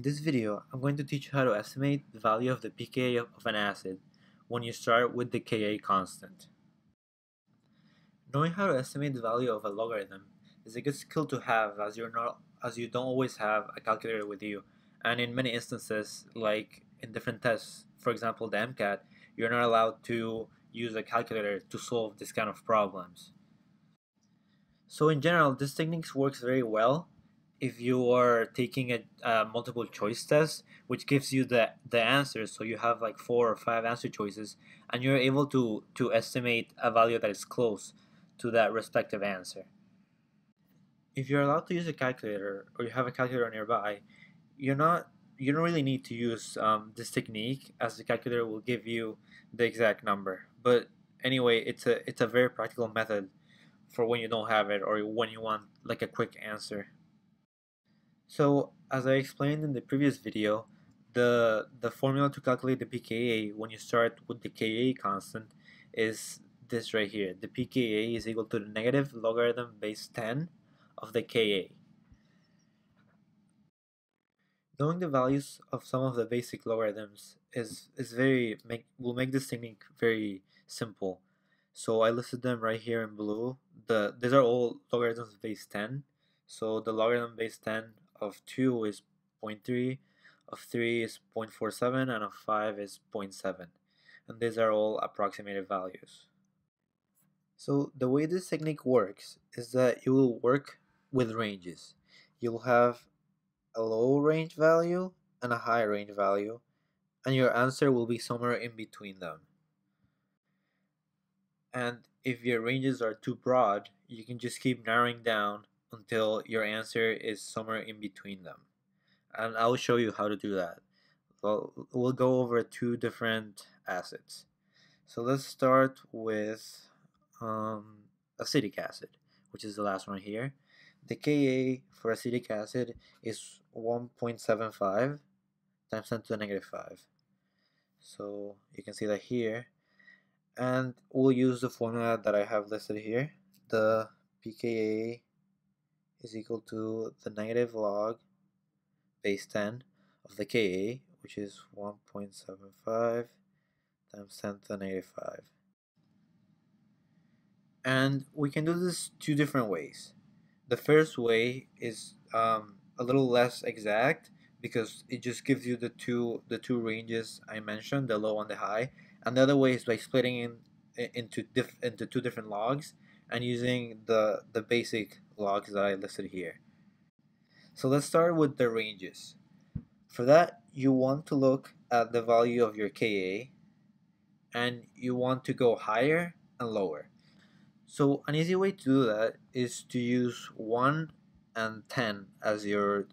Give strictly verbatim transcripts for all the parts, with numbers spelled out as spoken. In this video, I'm going to teach you how to estimate the value of the pKa of an acid when you start with the Ka constant. Knowing how to estimate the value of a logarithm is a good skill to have, as you're not, as you don't always have a calculator with you, and in many instances, like in different tests, for example the MCAT, you're not allowed to use a calculator to solve this kind of problems. So in general, this technique works very well if you are taking a, a multiple choice test, which gives you the, the answers, so you have like four or five answer choices, and you're able to, to estimate a value that is close to that respective answer. If you're allowed to use a calculator, or you have a calculator nearby, you're not, you don't really need to use um, this technique, as the calculator will give you the exact number. But anyway, it's a, it's a very practical method for when you don't have it, or when you want like a quick answer. So, as I explained in the previous video, the, the formula to calculate the pKa when you start with the Ka constant is this right here. The pKa is equal to the negative logarithm base ten of the Ka. Knowing the values of some of the basic logarithms is, is very make, will make this technique very simple. So I listed them right here in blue. The, these are all logarithms base ten. So the logarithm base ten of two is zero point three, of three is zero point four seven, and of five is zero point seven. And these are all approximated values. So the way this technique works is that you will work with ranges. You'll have a low range value and a high range value, and your answer will be somewhere in between them. And if your ranges are too broad, you can just keep narrowing down until your answer is somewhere in between them. And I'll show you how to do that. Well, we'll go over two different acids. So let's start with um, acetic acid, which is the last one here. The Ka for acetic acid is one point seven five times ten to the negative five. So you can see that here. And we'll use the formula that I have listed here. The pKa is equal to the negative log base ten of the Ka, which is one point seven five times ten to the negative five. And we can do this two different ways. The first way is um, a little less exact, because it just gives you the two the two ranges I mentioned, the low and the high. And the other way is by splitting in, into diff, into two different logs and using the the basic logs that I listed here. So let's start with the ranges. For that, you want to look at the value of your Ka, and you want to go higher and lower. So an easy way to do that is to use one and ten as your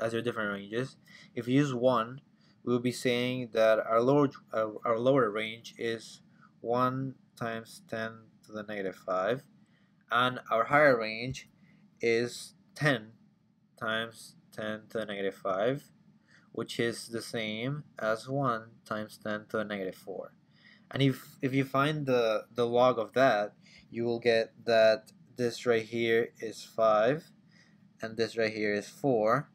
as your different ranges. If you use one, we'll be saying that our lower our lower range is one times ten to the negative five, and our higher range is ten times ten to the negative five, which is the same as one times ten to the negative four. And if, if you find the, the log of that, you will get that this right here is five, and this right here is four.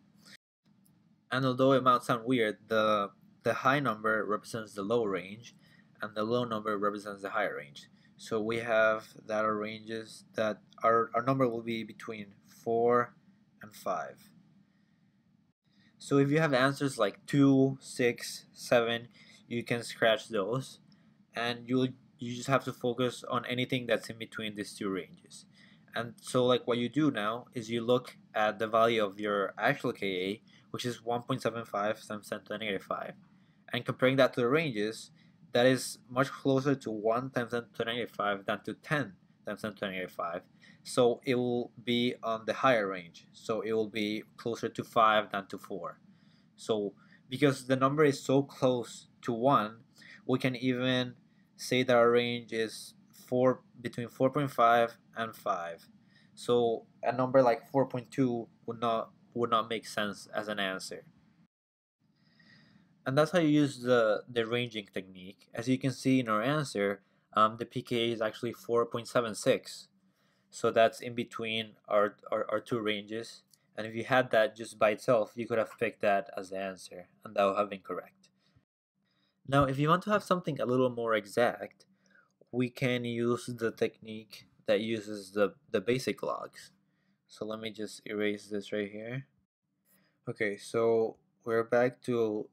And although it might sound weird, the, the high number represents the low range, and the low number represents the high range. So we have that our ranges, that our, our number will be between four and five. So if you have answers like two, six, seven, you can scratch those, and you you just have to focus on anything that's in between these two ranges. And so like what you do now is you look at the value of your actual Ka, which is one point seven five times ten to the negative five, and comparing that to the ranges, that is much closer to one times ten to the negative five than to ten times ten to the negative five. So it will be on the higher range. So it will be closer to five than to four. So because the number is so close to one, we can even say that our range is four between four point five and five. So a number like four point two would not would not make sense as an answer. And that's how you use the, the ranging technique. As you can see in our answer, um, the pKa is actually four point seven six. So that's in between our, our, our two ranges. And if you had that just by itself, you could have picked that as the answer, and that would have been correct. Now, if you want to have something a little more exact, we can use the technique that uses the, the basic logs. So let me just erase this right here. Okay, so we're back to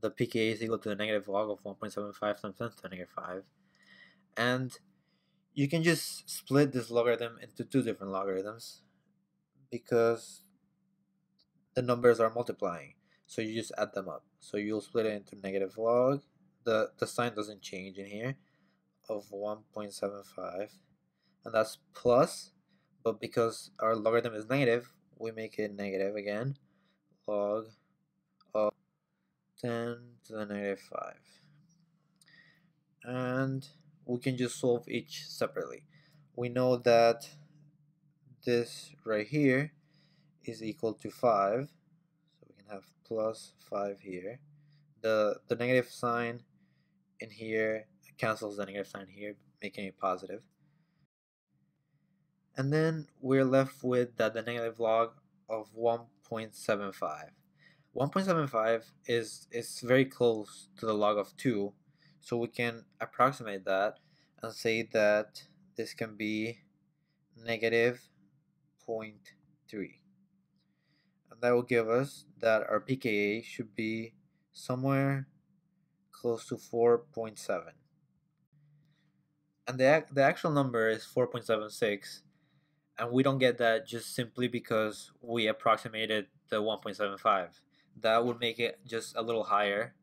the pKa is equal to the negative log of one point seven five times ten to the negative five. And you can just split this logarithm into two different logarithms because the numbers are multiplying. So you just add them up. So you'll split it into negative log. The, the sign doesn't change in here of one point seven five. And that's plus, but because our logarithm is negative, we make it negative again. Log of ten to the negative five. And we can just solve each separately. We know that this right here is equal to five. So we can have plus five here. The, the negative sign in here cancels the negative sign here, making it positive. And then we're left with that the negative log of one point seven five. one point seven five is, is very close to the log of two. So we can approximate that and say that this can be negative zero point three. And that will give us that our pKa should be somewhere close to four point seven. And the, the actual number is four point seven six. And we don't get that just simply because we approximated the one point seven five. That would make it just a little higher,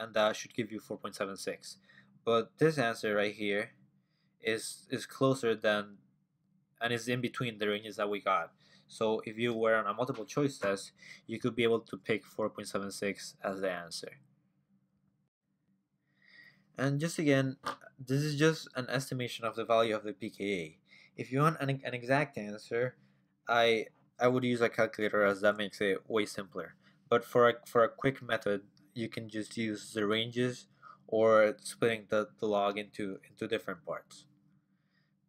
and that should give you four point seven six. But this answer right here is, is closer than, and is in between the ranges that we got. So if you were on a multiple choice test, you could be able to pick four point seven six as the answer. And just again, this is just an estimation of the value of the pKa. If you want an, an exact answer, I I would use a calculator, as that makes it way simpler. But for a, for a quick method, you can just use the ranges or splitting the, the log into, into different parts.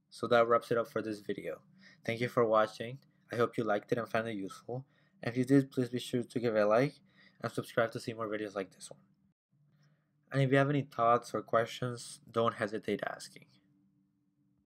So that wraps it up for this video. Thank you for watching. I hope you liked it and found it useful. And if you did, please be sure to give it a like and subscribe to see more videos like this one. And if you have any thoughts or questions, don't hesitate asking.